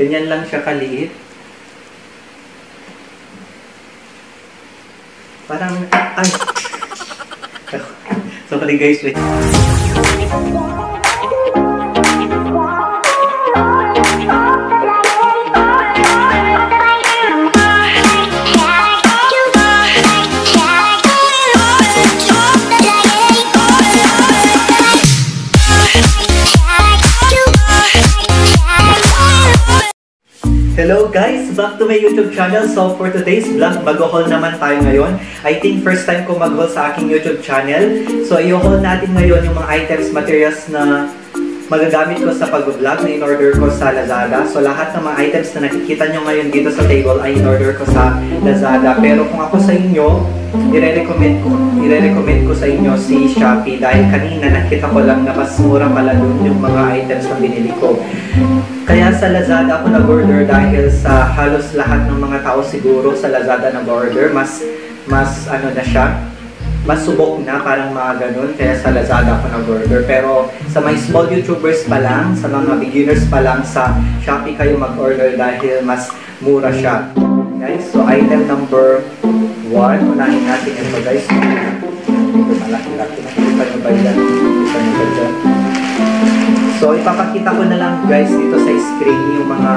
Ganyan lang siya kaliit. Parang, ay! Sorry guys, wait. Hello guys! Back to my YouTube channel. So for today's vlog, mag-haul naman tayo ngayon. I think first time ko mag-haul sa aking YouTube channel. So i-haul natin ngayon yung mga items, materials na magagamit ko sa pag-vlog na in-order ko sa Lazada. So lahat ng mga items na nakikita nyo ngayon dito sa table ay in-order ko sa Lazada. Pero kung ako sa inyo, i-recommend ko sa inyo si Shopee. Dahil kanina nakita ko lang na mas mura pala dun yung mga items na binili ko. Kaya sa Lazada ako nag-order dahil sa halos lahat ng mga tao siguro sa Lazada nag-order. Mas ano na siya, mas subok na, parang mga ganun. Kaya sa Lazada ako nag-order. Pero sa mga small YouTubers pa lang, sa mga beginners pa lang, sa Shopee kayo mag-order dahil mas mura siya. Guys, so item number 1, unahin natin ito guys. Malaki-laki, nakikita nyo ba yan? Nakikita nyo ba dyan? So, ipapakita ko na lang guys dito sa screen yung mga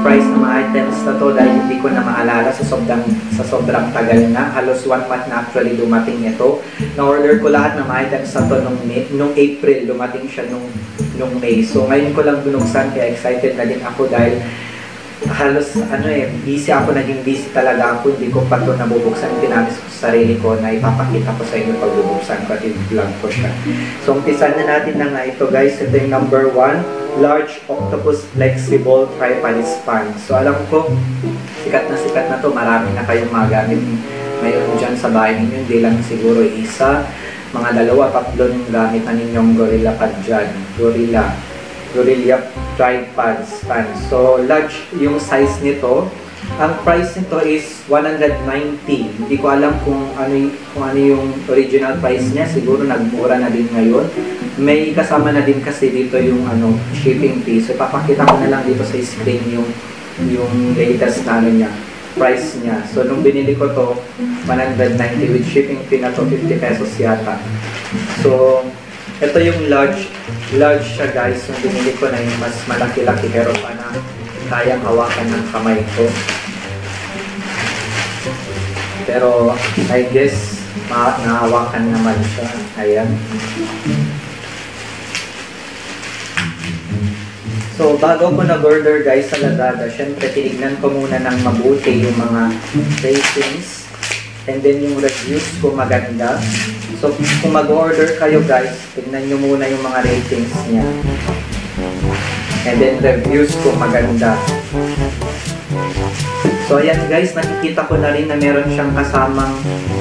price ng mga items na to dahil hindi ko na maalala sa sobrang tagal na. Halos 1 month na actually dumating ito. Na-order ko lahat ng mga items na to nung April. Dumating siya nung May. So, ngayon ko lang binuksan kaya excited na din ako dahil halos ano busy ako. Naging busy talaga ako. Hindi ko pa ito nabubuksan. Pinamis ko sa sarili ko na ipapakita ko sa inyo pag bubuksan ko at i-vlog ko siya. So, umpisan na natin na nga ito guys. Ito yung number 1. Large Octopus Flexible Tripod Stand. So alam ko, sikat na to. Marami na kayong magamit ngayon dyan sa bahay ninyo. Hindi lang siguro isa, mga dalawa, tatlo yung gamit na ninyong Gorilla pad dyan. Gorilla Tripod Stand. So large yung size nito. Ang price nito is 190. Hindi ko alam kung ano yung original price niya. Siguro nagmura na din ngayon. May kasama na din kasi dito yung ano, shipping fee. So, papakita ko na lang dito sa screen yung latest na niya, price niya. So, nung binili ko to, 190 with shipping fee na to, 50 pesos yata. So, ito yung large siya guys. Yung binili ko na yung mas malaki-laki pero pa na kayang hawakan ng kamay ko. Pero, I guess, nahawakan naman siya. Ayan. So, bago ko nag-order guys sa Lazada, syempre tinignan ko muna ng mabuti yung mga ratings and then yung reviews ko maganda. So, kung mag-order kayo guys, tignan nyo muna yung mga ratings niya. And then reviews ko maganda. So, ayan guys, nakikita ko na rin na meron siyang kasamang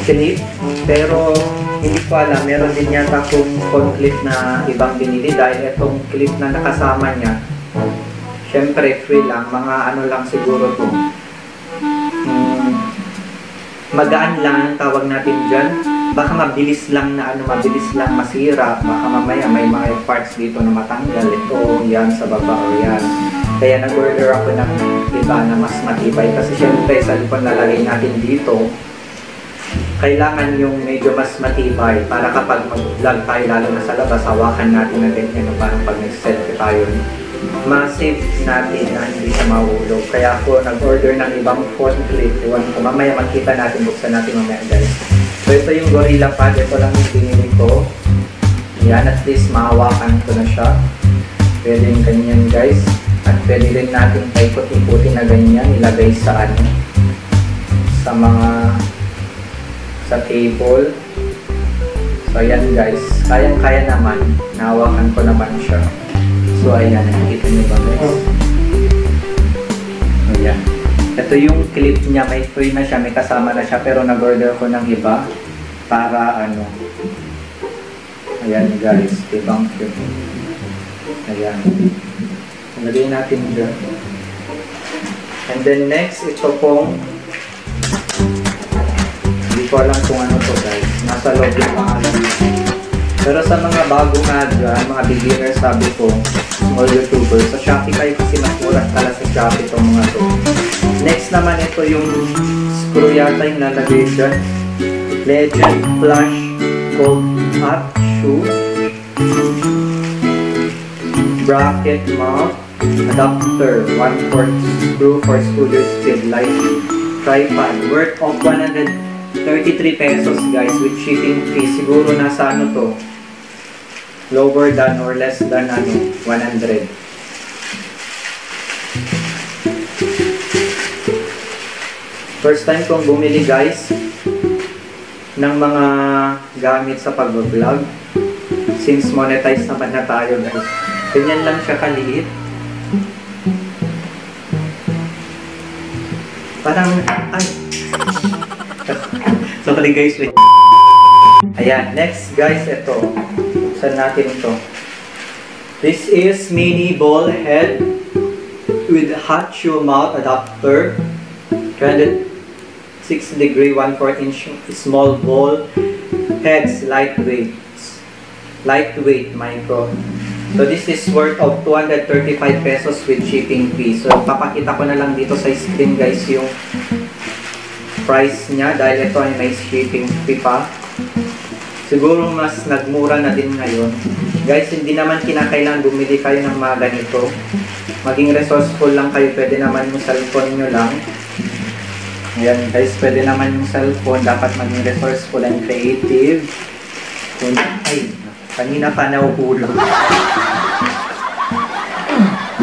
clip. Pero, hindi ko alam, meron din yata kung clip na ibang binili dahil itong clip na nakasama niya. Siyempre, free lang. Mga ano lang siguro ito. Magaan lang ang tawag natin dyan. Baka mabilis lang na masira. Baka mamaya may mga parts dito na matanggal. Ito, yan sa baba o yan. Kaya nag-order ako ng iba na mas matibay. Kasi siyempre, sa lipon lalagay natin dito, kailangan yung medyo mas matibay para kapag mag-vlog tayo, lalo na sa labas, hawakan natin na ganyan o parang pag nag-selfie tayo. Ma-save natin na hindi siya mahulog. Kaya ako nag-order ng ibang phone clip. Iwan ko, mamaya makita natin, buksan natin mamaya guys. So ito yung Gorilla Pad. Ito lang yung binili ko. Yan, at least mahawakan ko na siya. Pwede yung ganyan guys. At pwede rin natin paikot-ikutin na ganyan. Ilagay sa ano, sa mga, sa table. So ayan guys, kayang-kaya naman. Nahawakan ko naman siya. So, ayan. Nakikita nyo ba guys? Ayan. Ito yung clip niya. May free na siya. May kasama na siya. Pero nag-order ko ng iba. Para ano. Ayan guys. Ibang clip. Ayan. Lagay natin dyan. And then next, ito pong hindi ko alam kung ano to guys. Nasa loob yung mga Pero sa mga bago nga dyan, mga beginners, sabi ko, small YouTubers, sa Shopee kayo kasi nakulat pala sa Shopee itong mga to. Next naman ito yung screw yata yung lalagay dyan. Legend, Flash, Gold, Hot, Shoe, Bracket, Mount, Adapter, 1/4 screw for scooter speed light, tripod, worth of 133 pesos guys with shipping fee. Siguro nasa ano to, lower than or less than ano, 100. First time kong bumili guys ng mga gamit sa pag-vlog since monetize naman na tayo guys. Ganyan lang siya kaliit. Parang, ay, sorry guys, wait. Ayan, next guys, ito. Buksan natin ito. This is mini ball head with hot shoe mount adapter. 360 degree, 1/4 inch small ball heads, lightweight. Lightweight, micro. So this is worth of 235 pesos with shipping fee. So papakita ko na lang dito sa screen guys yung price niya dahil ito ay may shipping fee pa. Siguro mas nagmura na din ngayon. Guys, hindi naman kinakailangan bumili kayo ng mga ganito. Maging resourceful lang kayo. Pwede naman yung cellphone nyo lang. Ayan guys, pwede naman yung cellphone. Dapat maging resourceful and creative. Ay, kanina pa nauulang.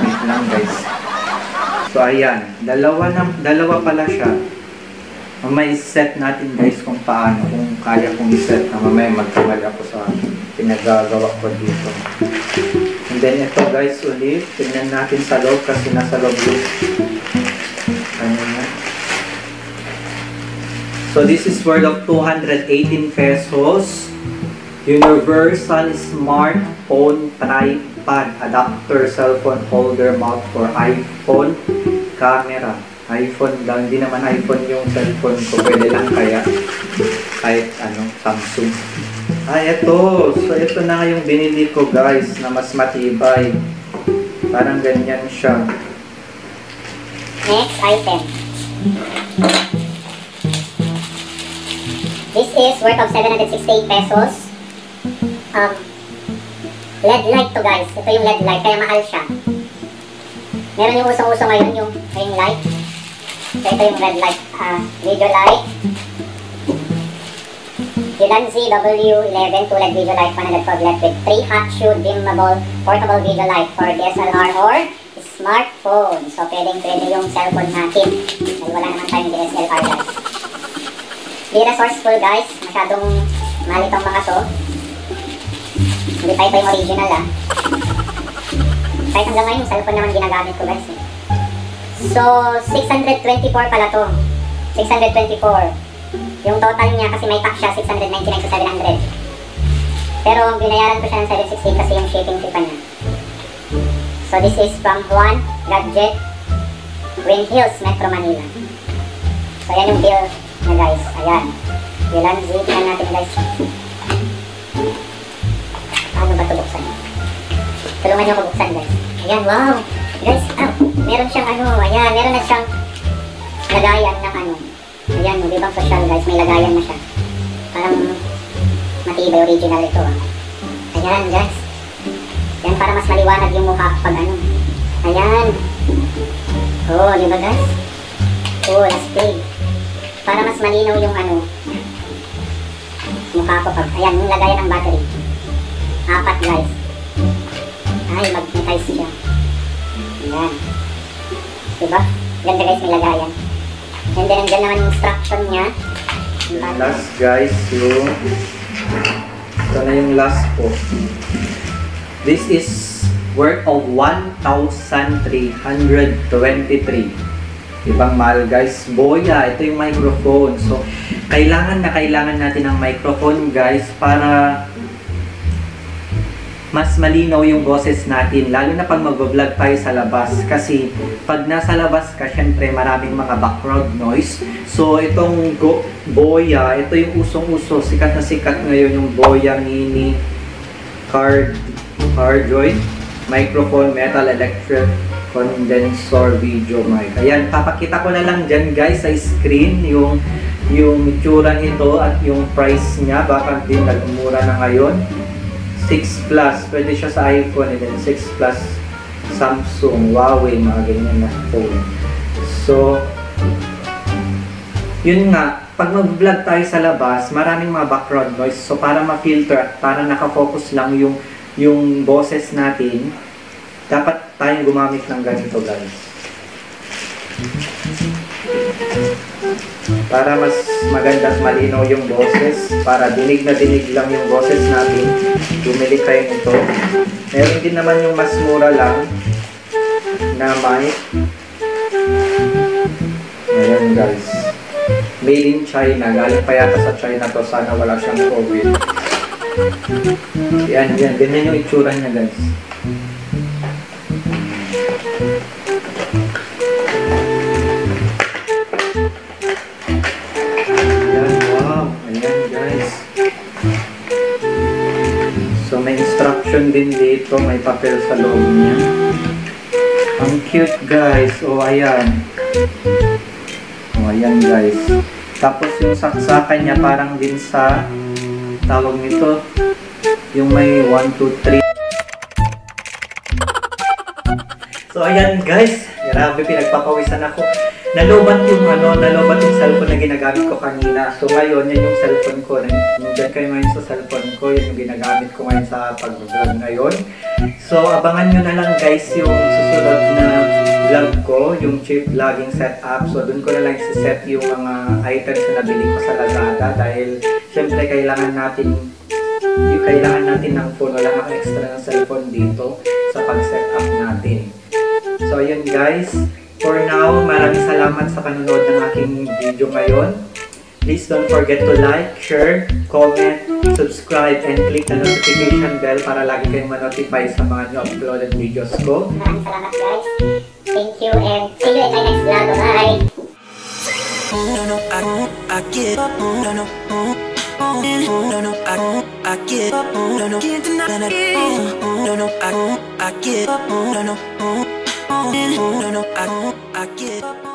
Wait lang guys. So ayan, dalawa pala siya. Mamaya set natin guys kung paano, kung kaya kong iset. Mamaya magkamal ako sa pinagagawa ko dito. And then ito guys ulit, tingnan natin sa loob kasi nasa loob yun. So this is worth of 218 pesos. Universal smartphone tripod adapter, cellphone holder mount for iPhone camera. iPhone lang, hindi naman iPhone yung cellphone ko, pwede lang kaya kahit ano, Samsung. Ah, eto. So eto na yung binili ko guys na mas matibay. Parang ganyan siya. Next item. This is worth of 768 pesos. LED light to guys. Ito yung LED light, kaya mahal siya. Meron yung usong-uso ngayon yung ring light. So ito yung LED light, video light. Jilan ZW11 2 LED video light, 112 LED with 3 hot shoe dimmable portable video light for DSLR or smartphone. So pwedeng yung cellphone natin. Dahil wala naman tayong DSLR guys. Be resourceful guys, masyadong mahal itong mga to. Hindi pa ito yung original ah. Kahit hanggang ngayon, cellphone naman ginagamit ko guys. So, 624 pala to. 624. Yung total niya kasi may tax siya, 699 to 700. Pero binayaran ko siya ng 760 kasi yung shipping fee pa niya. So, this is from Juan Gadget, Green Hills, Metro Manila. So, yan yung bill na guys. Ayan. Bilan Z, tignan natin guys. Ano ba ito buksan? Tulungan nyo ko buksan guys. Ayan, wow! Guys, meron siyang ano, ayan, meron na siyang lagayan ng ano. Ayan, di bang social guys, may lagayan na siya. Parang matibay, original ito ah. Ayan guys. Ayan, para mas maliwanag yung mukha pag ano. Ayan. Oh, di ba guys? Oh, last play. Para mas malinaw yung ano. Mukha ko pag, ayan, yung lagayan ng battery. 4 guys. Ay, magnetize siya. Ayan. Diba? Ganda guys, may lagayan. And then, dyan naman yung instruction niya. Last guys, yung ito na yung last po. This is worth of 1,323. Ibang mahal guys. Boya, ito yung microphone. So, kailangan natin ng microphone guys para mas malinaw yung boses natin, lalo na pag mag-vlog tayo sa labas. Kasi pag nasa labas ka, syempre maraming mga background noise. So itong Boya, ito yung usong-uso, sikat na sikat ngayon yung Boya Mini Cardioid microphone metal electric condensor video mic. Ayan, papakita ko na lang dyan guys sa screen yung itsura nito at yung price niya. Baka din nagmura na ngayon. 6 plus, pwede siya sa iPhone, and then 6 plus Samsung, Huawei, mga ganyan na phone. So, yun nga, pag mag-vlog tayo sa labas, maraming mga background noise. So, para ma-filter at para nakafocus lang yung boses natin, dapat tayong gumamit ng ganito guys, para mas maganda at malinaw yung boses, para dinig na dinig lang yung boses natin. Bumili kayo nito. Meron din naman yung mas mura lang na mic. Ayan guys, made in China, galing pa yata sa China to, sana wala siyang COVID. Yan, yan, ganyan yung itsura niya guys. Din dito, may papel sa loob niya. Ang cute guys. O, ayan. O, ayan guys. Tapos yung saksakan niya parang din sa tawag nito, yung may 1, 2, 3. So, ayan guys. Grabe, pinagpapawisan ako. Nalobat yung cellphone na ginagamit ko kanina. So, ngayon, yan yung cellphone ko. Nandiyan kayo ngayon sa cellphone ko. Yan yung ginagamit ko ngayon sa pag-vlog ngayon. So, abangan nyo na lang guys yung susunod na vlog ko, yung cheap vlogging setup. So, dun ko na lang isiset yung mga items na nabili ko sa Lazada. Dahil, syempre, kailangan natin ng phone. Wala kang extra ng cellphone dito sa pag-setup natin. So, ayun guys. For now, maraming salamat sa panonood ng aking video ngayon. Please don't forget to like, share, comment, subscribe, and click the notification bell para lagi kayong ma-notify sa mga new uploaded videos ko. Maraming salamat guys. Thank you and see you in my next vlog. Bye! I get up, I get up.